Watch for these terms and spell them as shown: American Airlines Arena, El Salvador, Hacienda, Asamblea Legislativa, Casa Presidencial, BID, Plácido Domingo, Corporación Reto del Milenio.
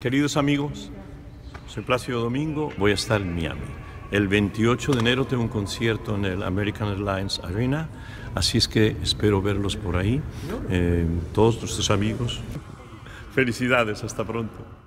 Queridos amigos, soy Plácido Domingo, voy a estar en Miami. El 28 de enero tengo un concierto en el American Airlines Arena, así es que espero verlos por ahí, todos nuestros amigos. Felicidades, hasta pronto.